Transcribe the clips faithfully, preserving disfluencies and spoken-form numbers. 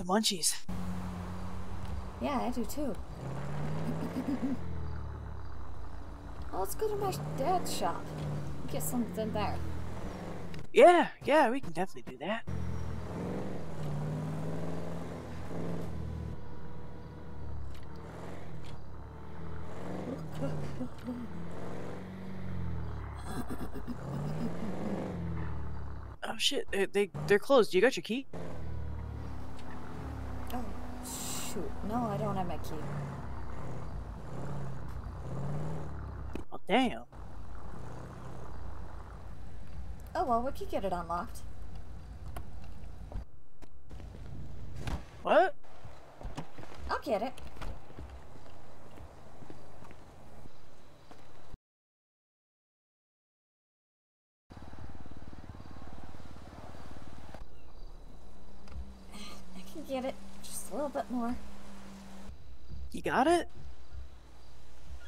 the munchies. Yeah, I do too. Well, let's go to my dad's shop. Get something there. Yeah, yeah, we can definitely do that. Oh shit, they, they, they're closed. You got your key? Oh shoot, no, I don't have my key. Oh damn. Oh well, we could get it unlocked. What? I'll get it. Get it just a little bit more. You got it?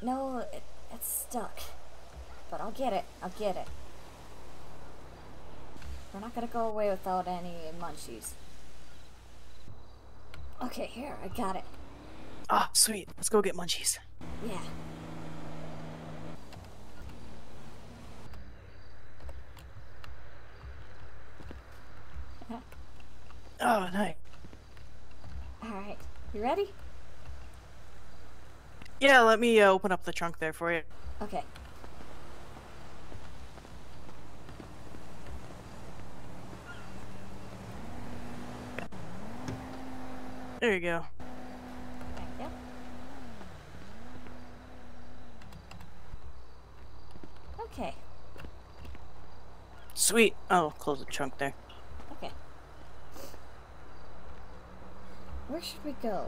No, it, it's stuck. But I'll get it. I'll get it. We're not gonna go away without any munchies. Okay, here, I got it. Ah, sweet. Let's go get munchies. Yeah. Oh, nice. Alright, you ready? Yeah, let me uh, open up the trunk there for you. Okay. There you go. Thank you. Okay. Sweet. Oh, close the trunk there. Where should we go?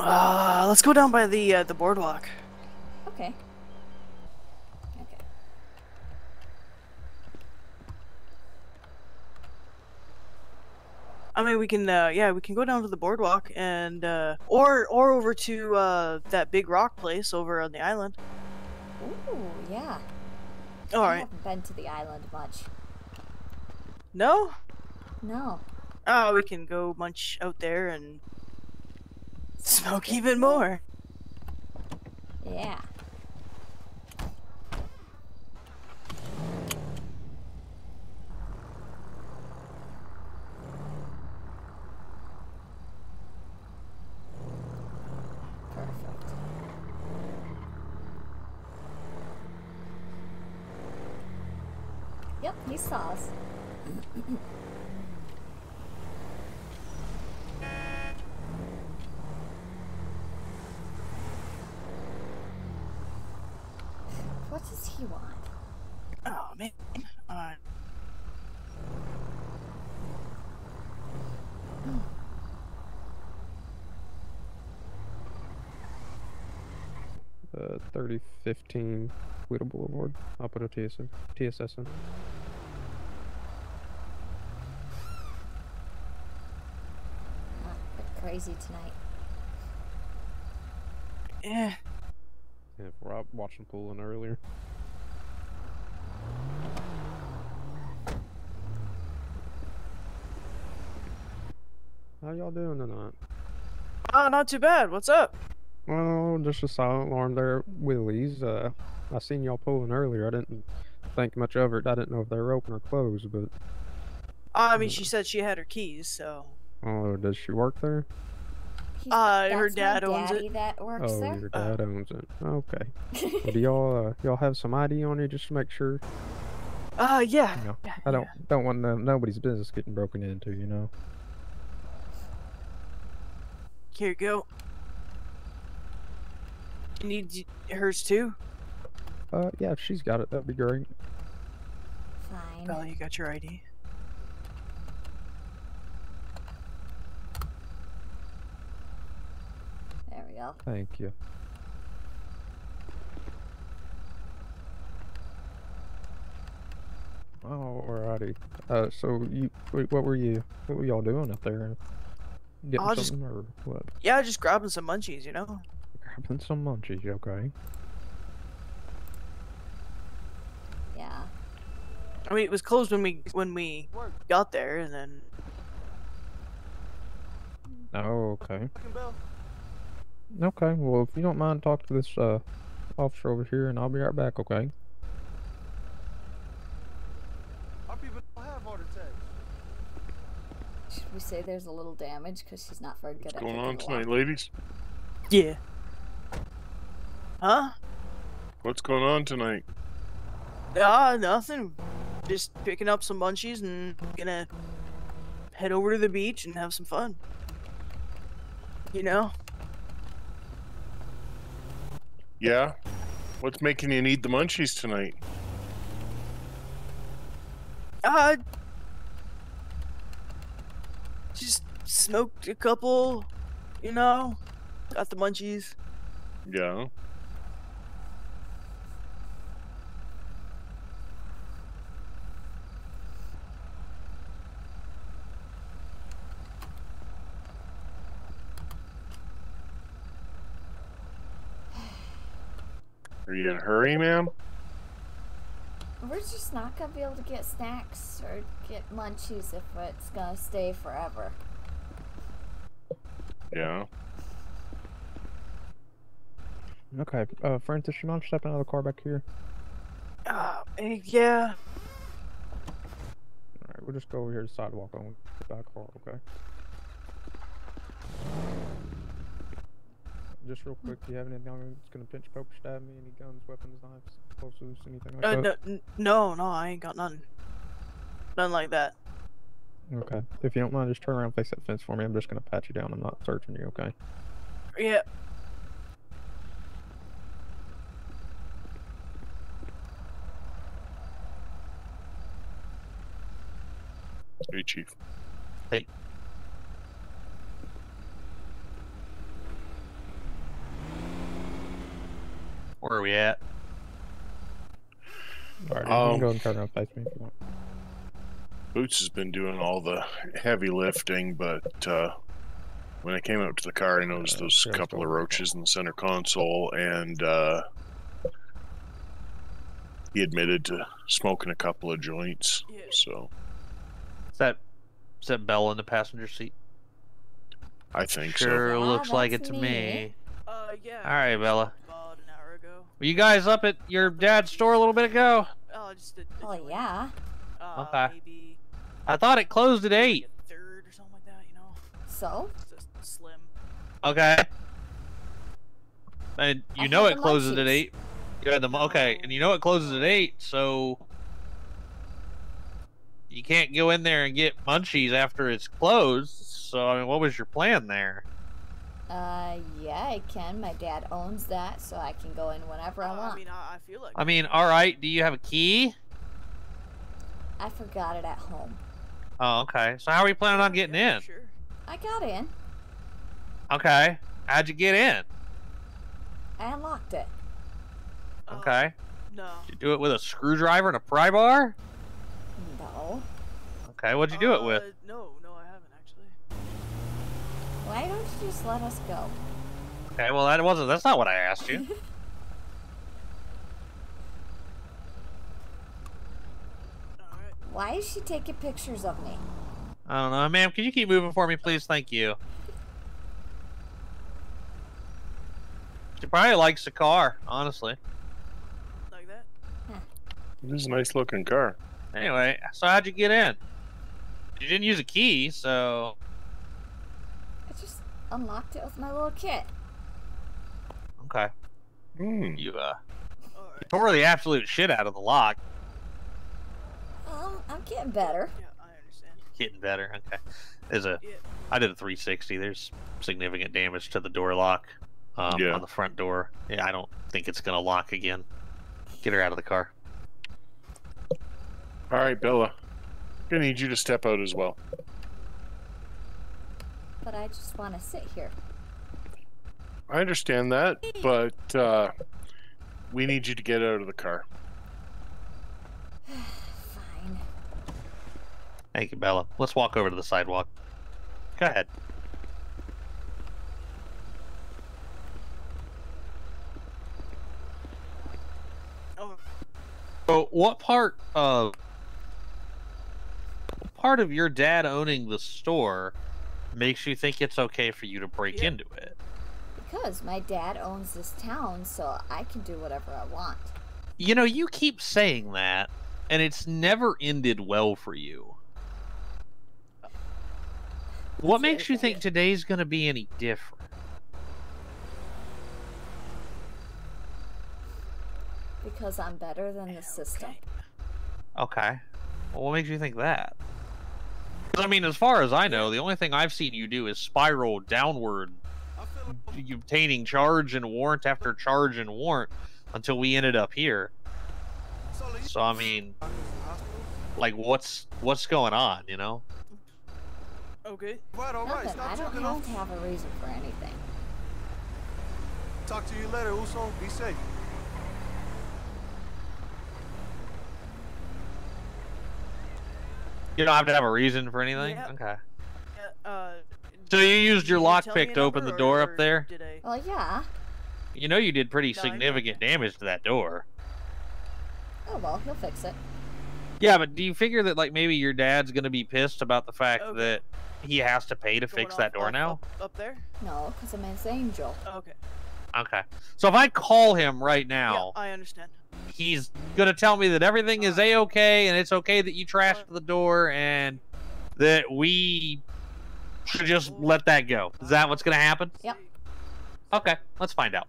Uh, let's go down by the uh, the boardwalk. Okay. Okay. I mean, we can uh, yeah, we can go down to the boardwalk and uh, or or over to uh, that big rock place over on the island. Ooh, yeah. All right. I haven't been to the island much. No? No. Oh, we can go munch out there and smoke even more. Yeah. Perfect. Yep, he saw us. What does he want? Oh man, uh... mm. Uh, thirty fifteen Polito Boulevard. I'll put a T S S in. Not crazy tonight. Yeah. Yeah, we're out watching pooling earlier. How y'all doing tonight? Oh, not too bad. What's up? Well, just a silent alarm there at Willie's. Uh, I seen y'all pooling earlier. I didn't think much of it. I didn't know if they were open or closed, but... I mean, uh, she said she had her keys, so... Oh, does she work there? Uh, her dad owns it. That works oh, there? Your dad uh. owns it. Okay. Well, do y'all uh, y'all have some I D on you just to make sure? Uh, yeah. You know, yeah I don't yeah. don't want no, nobody's business getting broken into, you know. Here you go. You need hers too? Uh, yeah. If she's got it, that'd be great. Fine. Bella, you got your I D? Thank you. Alrighty. Uh, so you, wait, what were you, what were y'all doing up there? Getting I'll something just, or what? Yeah, just grabbing some munchies, you know. Grabbing some munchies, okay. Yeah. I mean, it was closed when we when we got there, and then. Oh, okay. Okay, well, if you don't mind, talk to this uh, officer over here, and I'll be right back, okay? Our people don't have heart attacks. Should we say there's a little damage, because she's not very good at it? What's going on tonight, ladies? Yeah. Huh? What's going on tonight? Ah, uh, nothing. Just picking up some munchies and gonna head over to the beach and have some fun. You know? Yeah? What's making you need the munchies tonight? Uh... Just smoked a couple, you know? Got the munchies. Yeah? Are you in a hurry, ma'am? We're just not gonna be able to get snacks or get munchies if it's gonna stay forever. Yeah. Okay, uh, Francis, you mind stepping out of the car back here? Uh, yeah. Alright, we'll just go over here to the sidewalk and we'll get back car, okay? Just real quick, do you have anything on that's gonna pinch, poke, stab me? Any guns, weapons, knives, explosives, anything like uh, that? No, no, no, I ain't got nothing. Nothing like that. Okay. If you don't mind, just turn around and face that fence for me. I'm just gonna pat you down. I'm not searching you, okay? Yeah. Hey, Chief. Hey. Where are we at? Alright, um, go and turn around and face me if you want. Boots has been doing all the heavy lifting, but uh, when I came up to the car, I noticed uh, those couple of roaches in the center console, and uh, he admitted to smoking a couple of joints. Yeah. So, is that is that Bella in the passenger seat? I think sure so. Sure looks ah, like it to me. me. Uh, yeah. All right, Bella. Were you guys up at your dad's store a little bit ago? Oh, just a, a oh yeah. Uh, okay. Maybe I thought it closed at eight. Third or something like that, you know. So? Just slim. Okay. And you I know it closes munchies. at eight. You had the okay, and you know it closes at eight, so you can't go in there and get munchies after it's closed. So I mean, what was your plan there? Uh, yeah, I can. My dad owns that, so I can go in whenever I want. I mean, I, I feel like... I mean, alright, do you have a key? I forgot it at home. Oh, okay. So how are you planning on getting in? Sure. I got in. Okay. How'd you get in? I unlocked it. Okay. Uh, no. Did you do it with a screwdriver and a pry bar? No. Okay, what'd you do uh, it with? No, no. Why don't you just let us go? Okay, well that wasn't that's not what I asked you. Why is she taking pictures of me? I don't know, ma'am, can you keep moving for me please? Thank you. She probably likes the car, honestly. Like that? Huh. This is a nice looking car. Anyway, so how'd you get in? You didn't use a key, so unlocked it with my little kit. Okay. Mm. You, uh, you tore the absolute shit out of the lock. Um, I'm getting better. Yeah, I understand. Getting better, okay. There's a, yeah. I did a three sixty. There's significant damage to the door lock um, yeah. on the front door. Yeah, I don't think it's going to lock again. Get her out of the car. All right, Bella. I'm going to need you to step out as well. But I just want to sit here. I understand that, but uh, we need you to get out of the car. Fine. Thank you, Bella. Let's walk over to the sidewalk. Go ahead. Oh. So, what part of what part of your dad owning the store makes you think it's okay for you to break yeah. into it. Because my dad owns this town, so I can do whatever I want. You know, you keep saying that, and it's never ended well for you. What makes you think today's going to be any different? Because I'm better than the system. Okay. Well, what makes you think that? I mean, as far as I know, the only thing I've seen you do is spiral downward, obtaining charge and warrant after charge and warrant until we ended up here. So, I mean, like, what's what's going on, you know? Okay. Nothing. I don't have to have a reason for anything. Talk to you later, Uso. Be safe. You don't have to have a reason for anything? Yeah. Okay. Yeah, uh, so you used your lockpick to open the door up there? I... Well, yeah. You know you did pretty no, significant damage to that door. Oh, well, he'll fix it. Yeah, but do you figure that, like, maybe your dad's going to be pissed about the fact okay. that he has to pay to Going fix that door up, now? Up, up there? No, because I'm his angel. Oh, okay. Okay. So if I call him right now... Yeah, I understand. He's gonna tell me that everything is a-okay and it's okay that you trashed the door and that we should just let that go. Is that what's gonna happen? Yep. Okay, let's find out.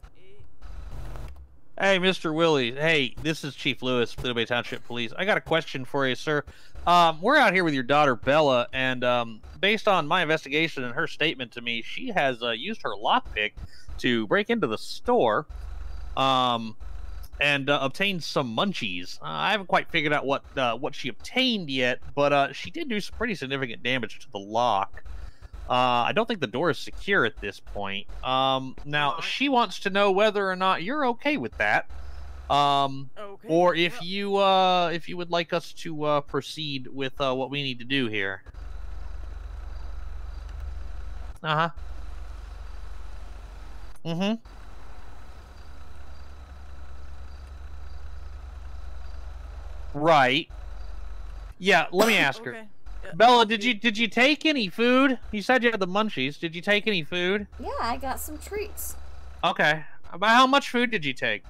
Hey, Mister Willie. Hey, this is Chief Lewis, Little Bay Township Police. I got a question for you, sir. Um, we're out here with your daughter, Bella, and um, based on my investigation and her statement to me, she has uh, used her lockpick to break into the store. Um... and uh, obtained some munchies. Uh, I haven't quite figured out what uh, what she obtained yet, but uh, she did do some pretty significant damage to the lock. Uh, I don't think the door is secure at this point. Um, now, she wants to know whether or not you're okay with that, um, okay. or if yeah. you uh, if you would like us to uh, proceed with uh, what we need to do here. Uh-huh. Mm-hmm. Right. Yeah, let me ask her. Okay. Yeah. Bella, did you did you take any food? You said you had the munchies. Did you take any food? Yeah, I got some treats. Okay. About how much food did you take?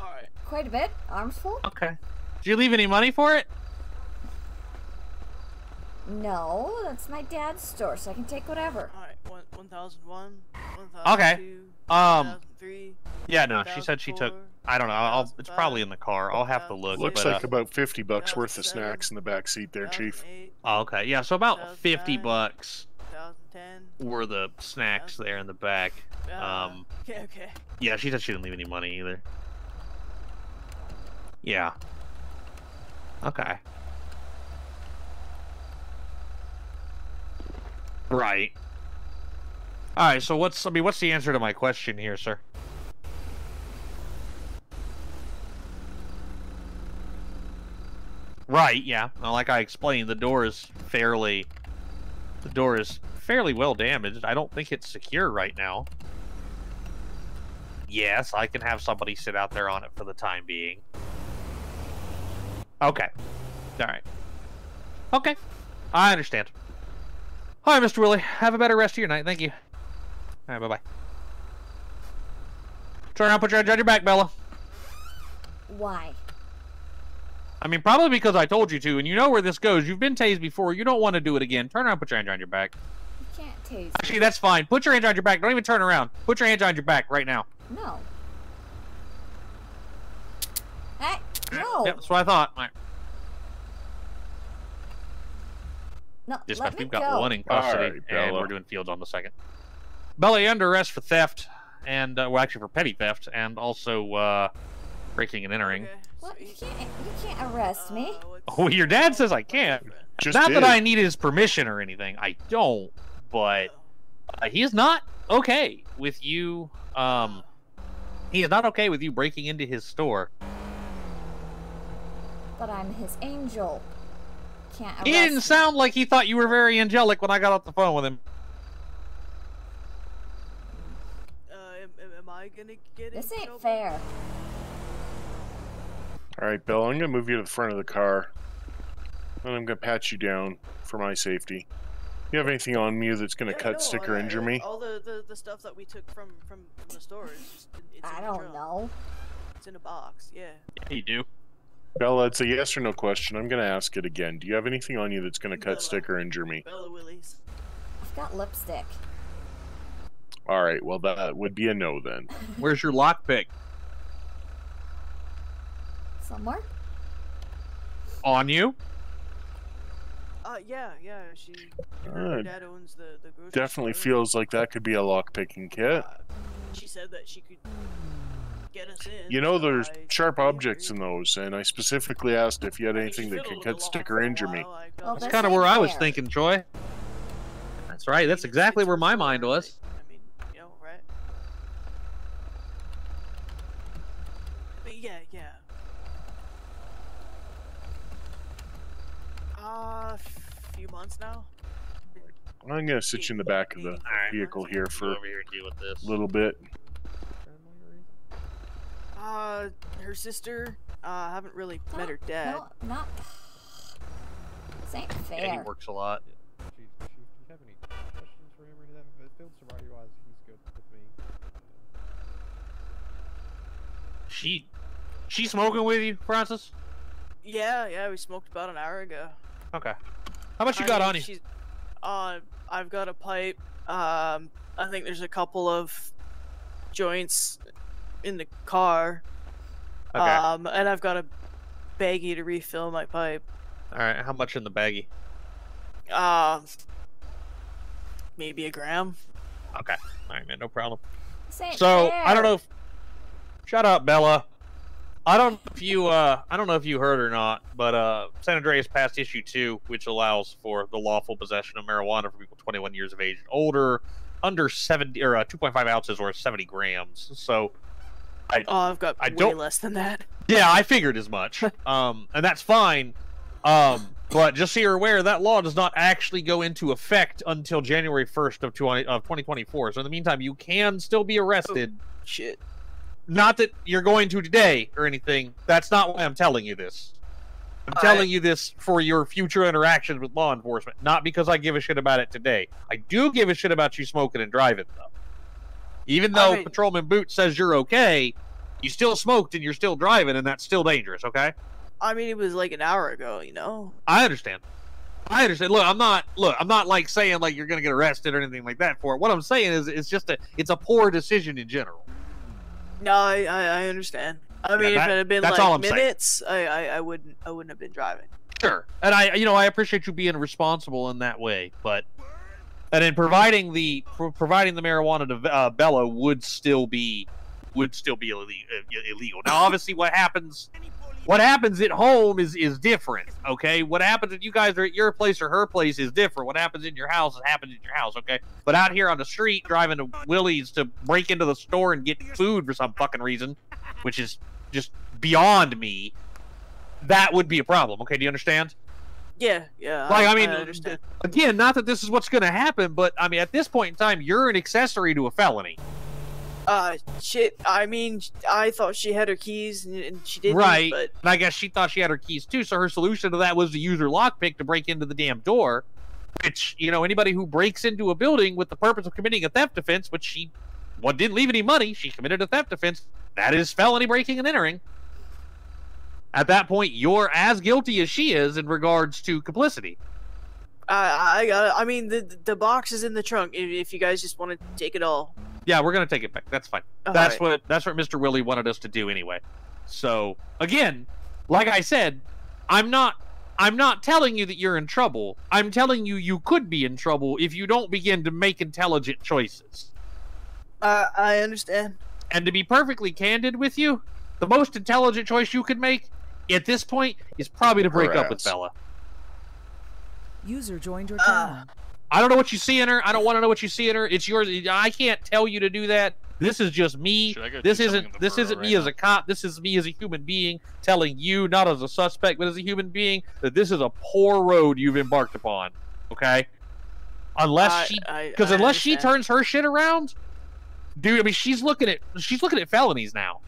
All right. Quite a bit. Armful. Okay. Did you leave any money for it? No, that's my dad's store, so I can take whatever. All right. One, one thousand one. one thousand two, okay. Um. one thousand three, yeah, no. She said she took. I don't know. I'll, it's probably in the car. I'll have to look. Looks but, like uh, about fifty bucks worth of snacks in the back seat there, Chief. Oh, okay. Yeah. So about fifty bucks were the snacks there in the back. Um. Okay. Okay. Yeah. She said she didn't leave any money either. Yeah. Okay. Right. All right. So what's I mean, what's the answer to my question here, sir? Right, yeah. Well, like I explained, the door is fairly, the door is fairly well damaged. I don't think it's secure right now. Yes, I can have somebody sit out there on it for the time being. Okay. All right. Okay. I understand. All right, Mister Willie. Have a better rest of your night. Thank you. All right, bye-bye. Turn around, put your hands on your back, Bella. Why? I mean, probably because I told you to, and you know where this goes. You've been tased before. You don't want to do it again. Turn around, put your hand on your back. You can't tase. Actually, that's fine. Put your hand on your back. Don't even turn around. Put your hand on your back right now. No. That, no. Yep, that's what I thought. All right. No, Dispatch, we've got go. one in custody, right, and we're doing fields on the second. Bella, you're under arrest for theft, and, uh, well, actually for petty theft, and also, uh... breaking and entering. Okay. Well, you can't, you can't arrest me. Oh, your dad says I can't. Just not did. that I need his permission or anything. I don't, but uh, he is not okay with you. Um, he is not okay with you breaking into his store. But I'm his angel. Can't arrest He didn't me. sound like he thought you were very angelic when I got off the phone with him. Uh, am, am I gonna get This ain't trouble? fair. All right, Bill, I'm going to move you to the front of the car, and I'm going to pat you down for my safety. You have anything on me that's gonna no, cut, no, stick, or injure me? All the, the the stuff that we took from from the store is just. It's I don't know. It's in a box. Yeah. Yeah, you do. Bella, it's a yes or no question. I'm gonna ask it again. Do you have anything on you that's gonna cut, Bella, stick, or injure me? Bella Willies. I've got lipstick. All right. Well, that would be a no then. Where's your lockpick? Somewhere. On you? Uh, yeah, yeah. She. Her uh, dad owns the, the grocery definitely store. Feels like that could be a lockpicking kit. Uh, she said that she could get us in. You know, there's I sharp objects in those, and I specifically asked if you had anything that could cut, stick, or injure me. Well, that's kind of where there. I was thinking, Troy. That's right. That's exactly where my mind was. I mean, you know, right? But yeah, yeah. Uh, a few months now. I'm gonna sit you in the back of the vehicle here for a little bit. Uh, her sister. Uh, I haven't really not, met her dad. No, not. This ain't fair. Yeah, he works a lot. Chief, Chief, do you have any questions for him or anything? If it feels sobriety-wise, he's good with me. She, she smoking with you, Francis? Yeah, yeah, we smoked about an hour ago. Okay. How much you I got on you? She's, uh, I've got a pipe. Um, I think there's a couple of joints in the car. Okay. Um, and I've got a baggie to refill my pipe. All right. How much in the baggie? Um, uh, maybe a gram. Okay. All right, man. No problem. So fair. I don't know. If... Shut up, Bella. I don't know if you uh I don't know if you heard or not, but uh San Andreas passed issue two, which allows for the lawful possession of marijuana for people twenty-one years of age and older, under seventy or uh, two point five ounces or seventy grams. So I oh, I've got I way don't, less than that. Yeah, I figured as much. Um, and that's fine. Um, but just so you're aware, that law does not actually go into effect until January first of twenty of twenty twenty four. So in the meantime, you can still be arrested. Oh, shit. Not that you're going to today or anything. That's not why I'm telling you this. I'm telling you this for your future interactions with law enforcement, not because I give a shit about it today. I do give a shit about you smoking and driving, though. Even though I mean, Patrolman Boot says you're okay, you still smoked and you're still driving, and that's still dangerous, okay? I mean, it was like an hour ago, you know? I understand. I understand. Look, I'm not. Look, I'm not like saying like you're gonna get arrested or anything like that for it. What I'm saying is, it's just a. It's a poor decision in general. No, I, I understand. I mean, yeah, that, if it had been like minutes, I, I, I wouldn't I wouldn't have been driving. Sure, and I you know I appreciate you being responsible in that way, but and in providing the providing the marijuana to uh, Bella would still be would still be illegal. Now, obviously, what happens what happens at home is is different. Okay, what happens if you guys are at your place or her place is different. What happens in your house is happens in your house. Okay, but out here on the street, driving to Willie's to break into the store and get food for some fucking reason, which is just beyond me. That would be a problem. Okay, do you understand? Yeah, yeah. Like I, I mean, I understand. Again, not that this is what's going to happen, but I mean, at this point in time, you're an accessory to a felony. Uh, shit, I mean, I thought she had her keys, and she didn't, right, but... and I guess she thought she had her keys, too, so her solution to that was to use her lockpick to break into the damn door, which, you know, anybody who breaks into a building with the purpose of committing a theft offense, which she, well, didn't leave any money, she committed a theft offense, that is felony breaking and entering. At that point, you're as guilty as she is in regards to complicity. Uh, I got I mean, the the box is in the trunk, if you guys just want to take it all. Yeah, we're gonna take it back. That's fine. Oh, that's right. what that's what Mister Willie wanted us to do anyway. So again, like I said, I'm not I'm not telling you that you're in trouble. I'm telling you you could be in trouble if you don't begin to make intelligent choices. Uh, I understand. And to be perfectly candid with you, the most intelligent choice you could make at this point is probably to break Perhaps. up with Bella. User joined your channel. Uh. I don't know what you see in her. I don't want to know what you see in her. It's yours. I can't tell you to do that. This is just me. This isn't this isn't me as a cop. This is me as a human being telling you, not as a suspect, but as a human being, that this is a poor road you've embarked upon. Okay? Unless she, because unless she turns her shit around, dude. I mean, she's looking at she's looking at felonies now.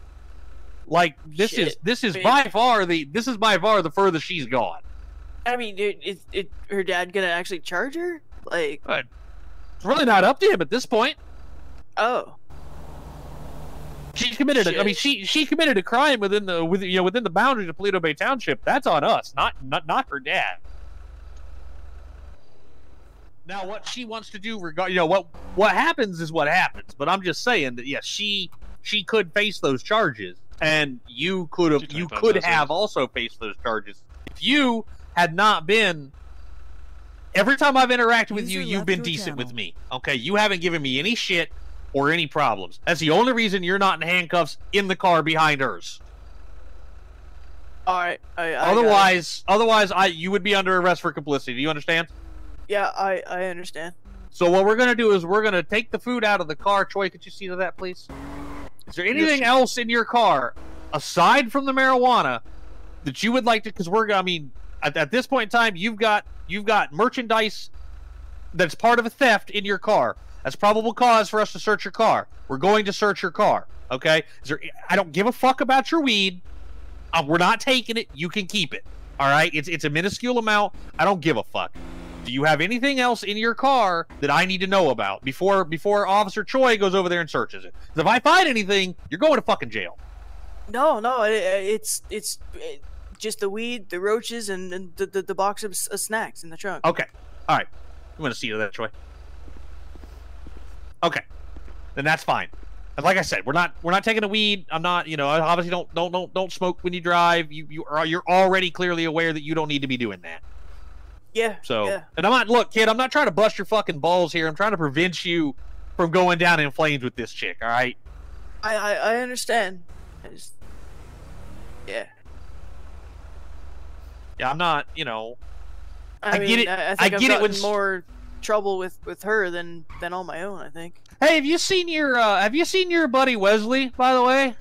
Like this is this is by far the this is by far the furthest she's gone. I mean, dude, is, is her dad gonna actually charge her? Like, but it's really not up to him at this point. Oh. She committed. Shit. A, I mean, she she committed a crime within the with you know within the boundaries of Polito Bay Township. That's on us, not not not her dad. Now, what she wants to do, regard you know what what happens is what happens. But I'm just saying that yes, she she could face those charges, and you could have you could have also faced those charges if you had not been. Every time I've interacted with you, you've been decent with me. Okay, you haven't given me any shit or any problems. That's the only reason you're not in handcuffs in the car behind hers. All right. I, I otherwise, otherwise, I you would be under arrest for complicity. Do you understand? Yeah, I I understand. So what we're gonna do is we're gonna take the food out of the car. Troy, could you see to that, please? Is there anything yes. else in your car aside from the marijuana that you would like to? Because we're I mean, at, at this point in time, you've got you've got merchandise that's part of a theft in your car. That's probable cause for us to search your car. We're going to search your car, okay? Is there, I don't give a fuck about your weed. Uh, we're not taking it. You can keep it, all right? It's, it's a minuscule amount. I don't give a fuck. Do you have anything else in your car that I need to know about before before Officer Choi goes over there and searches it? Because if I find anything, you're going to fucking jail. No, no, it, it's it's it, just the weed, the roaches, and, and the, the, the box of snacks in the trunk. Okay, all right. I'm going to see you there, Choi. Okay, then that's fine. And like I said, we're not we're not taking a weed. I'm not, you know, I obviously don't don't don't don't smoke when you drive. You you are you're already clearly aware that you don't need to be doing that. Yeah. So, yeah. and I'm not look, kid. I'm not trying to bust your fucking balls here. I'm trying to prevent you from going down in flames with this chick. All right. I I, I understand. I just, yeah. Yeah, I'm not. You know. I, I mean, get it. I, I, think I get I've it when more. trouble with with her than than on my own, I think. Hey, have you seen your uh have you seen your buddy Wesley, by the way?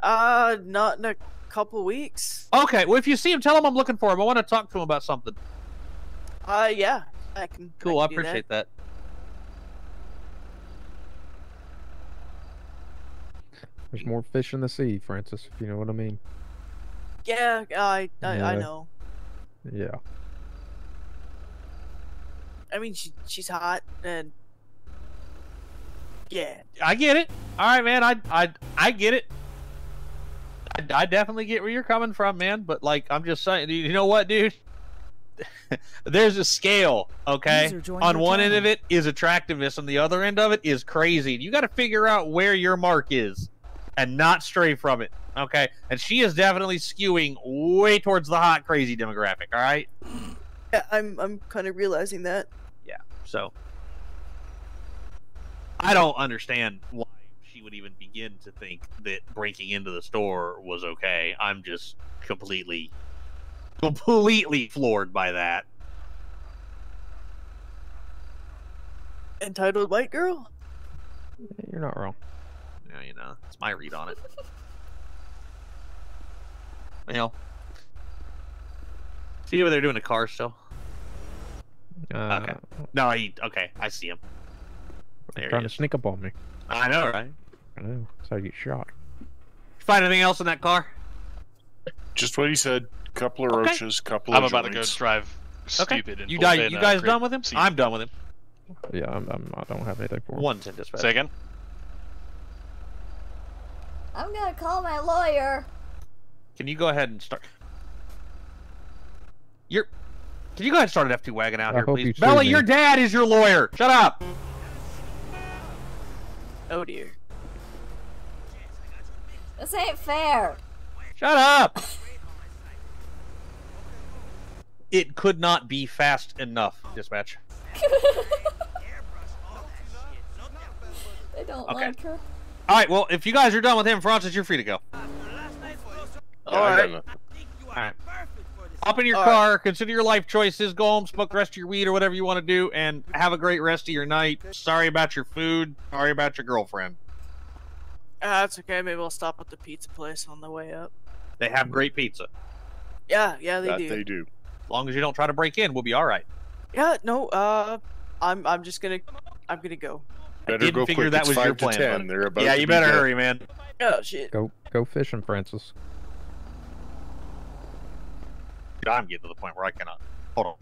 Uh not in a couple weeks. Okay, well, if you see him, tell him I'm looking for him. I want to talk to him about something. Uh yeah, I can. Cool, I, can I appreciate that. that There's more fish in the sea, Francis, if you know what I mean. Yeah, I I, yeah. I know. Yeah, I mean, she, she's hot, and yeah. I get it. All right, man. I I I get it. I, I definitely get where you're coming from, man. But like, I'm just saying, you know what, dude? There's a scale, okay? On one end of it is attractiveness, on the other end of it is crazy. You got to figure out where your mark is, and not stray from it, okay? And she is definitely skewing way towards the hot, crazy demographic. All right. Yeah, I'm I'm kind of realizing that. Yeah, so I don't understand why she would even begin to think that breaking into the store was okay. I'm just completely, completely floored by that. Entitled white girl? You're not wrong. No, you know, it's my read on it. Well, see what they're doing a car still. Uh, okay. No, he. Okay, I see him. There trying he to sneak up on me. I know, right? I know. That's how you get shot. Find anything else in that car? Just what he said. Couple of okay. roaches. Couple. I'm of I'm about joints. to go drive. Stupid. Okay. And you guys, in, you guys uh, done with him? See. I'm done with him. Yeah, I'm, I'm. I don't have anything for him. One's in dispatch. Say again. I'm gonna call my lawyer. Can you go ahead and start? You're. Can you go ahead and start an F two wagon out I here, please? You Bella, your dad is your lawyer. Shut up. Oh, dear. This ain't fair. Shut up. It could not be fast enough, dispatch. They don't okay. like her. All right, well, if you guys are done with him, Francis, you're free to go. All right. All right. Up in your All car, right. consider your life choices, go home, smoke the rest of your weed or whatever you want to do, and have a great rest of your night. Sorry about your food, sorry about your girlfriend. Uh, that's okay, maybe we'll stop at the pizza place on the way up. They have great pizza. Yeah, yeah, they that do. they do. As long as you don't try to break in, we'll be alright. Yeah, no, uh, I'm I'm just gonna, I'm gonna go. Better I didn't go figure quick. that it's was five your to plan. Ten. They're about yeah, to you better dead. hurry, man. Oh, shit. Go, go fishing, Francis. I'm getting to the point where I cannot. Hold on.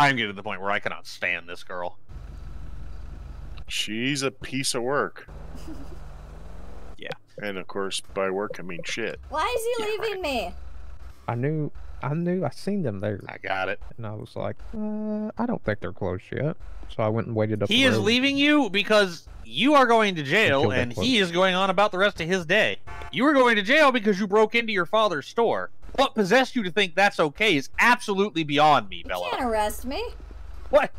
I'm getting to the point where I cannot stand this girl. She's a piece of work. Yeah. And of course, by work I mean shit. Why is he yeah, leaving right. me? I knew, I knew, I seen them there. I got it. And I was like, uh, I don't think they're closed yet. So I went and waited up. He is road. leaving you because you are going to jail, and he is going on about the rest of his day. You were going to jail because you broke into your father's store. What possessed you to think that's okay is absolutely beyond me, Bella. You can't arrest me. What?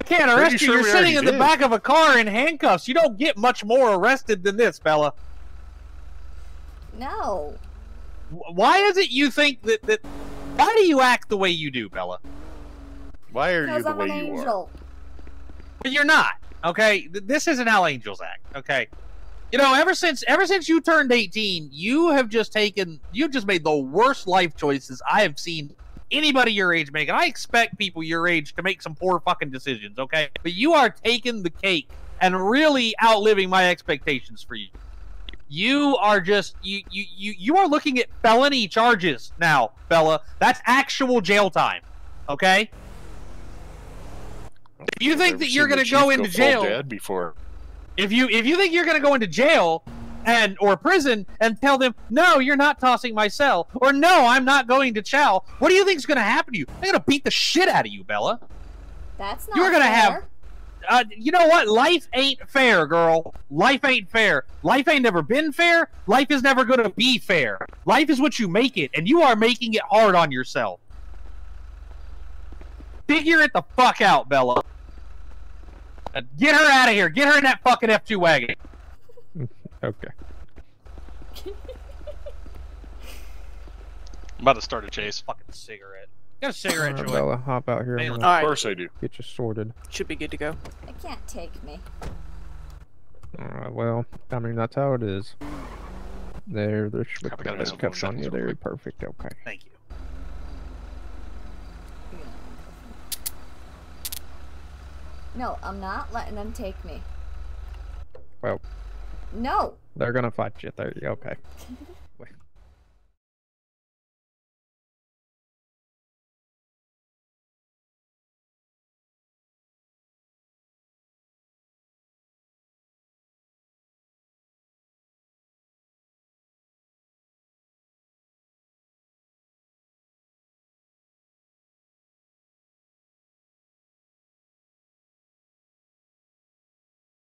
I can't arrest you. Sure You're sitting in did. the back of a car in handcuffs. You don't get much more arrested than this, Bella. No. Why is it you think that... that why do you act the way you do, Bella? Why are you the I'm way an you angel. are? But you're not, okay? This isn't how angels act, okay? You know, ever since ever since you turned eighteen, you have just taken... You've just made the worst life choices I have seen anybody your age make. And I expect people your age to make some poor fucking decisions, okay? But you are taking the cake and really outliving my expectations for you. You are just... You, you, you, you are looking at felony charges now, Bella. That's actual jail time, okay? If you think that you're going to go into jail... before. If you if you think you're going to go into jail and or prison and tell them, no, you're not tossing my cell, or no, I'm not going to chow, what do you think is going to happen to you? They're going to beat the shit out of you, Bella. That's not You're going to have... Uh, you know what? Life ain't fair, girl. Life ain't fair. Life ain't never been fair. Life is never going to be fair. Life is what you make it, and you are making it hard on yourself. Figure it the fuck out, Bella. Uh, get her out of here. Get her in that fucking F two wagon. Okay. I'm about to start a chase. Fucking cigarette. Got a cigarette, Joey. Bella, hop out here. Of course I do. Get you sorted. Should be good to go. It can't take me. Alright, well, I mean, that's how it is. There, there's the cuffs on you there. Perfect, okay. Thank you. No, I'm not letting them take me. Well. No! They're gonna fight you. There, okay.